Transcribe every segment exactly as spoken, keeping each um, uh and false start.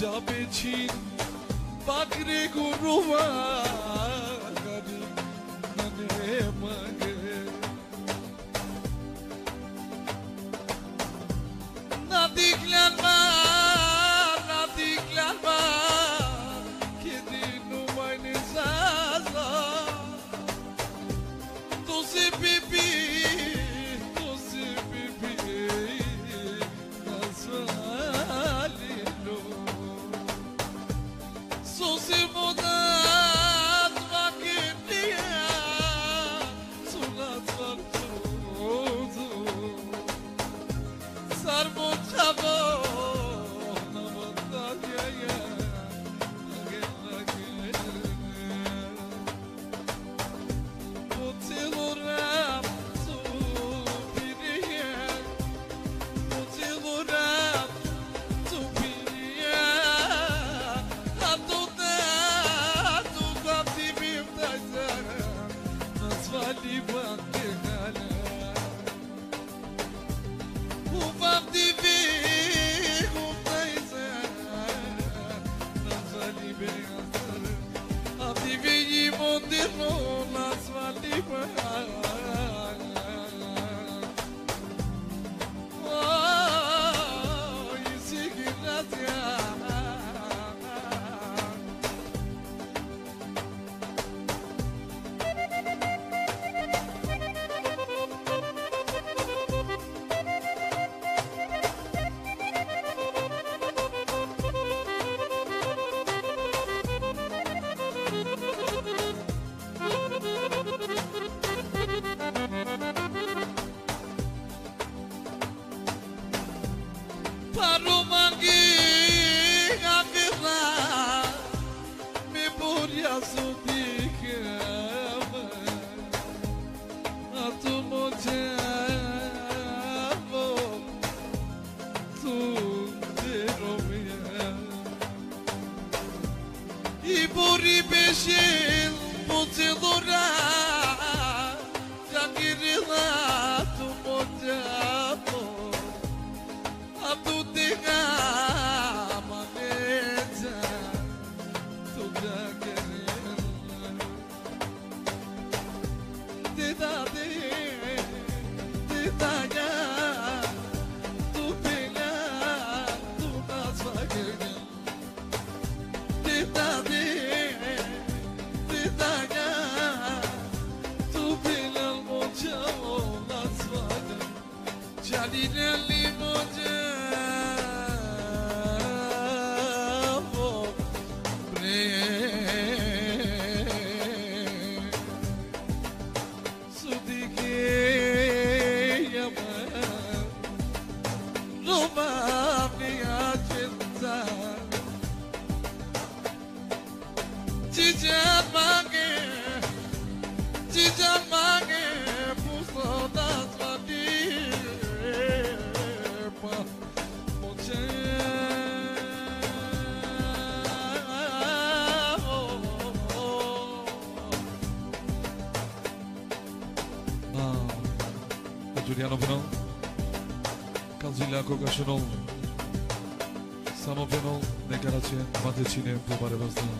جا به چین بقری گروه جوليانو برنال كازيلا كوكاشونال سامو بيبل نكاراتشي ماتشيني بوباري بازنا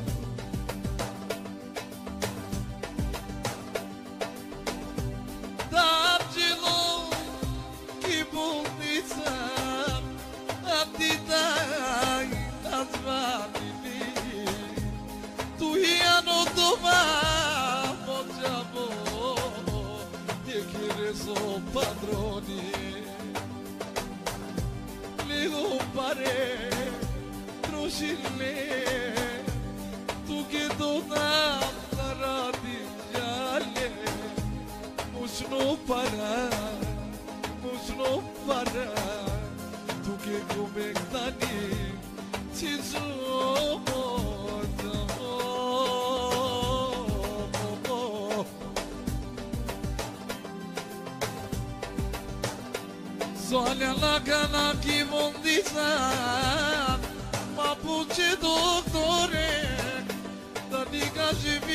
Olha lá cana que mundiza, mapuche doutor, da liga de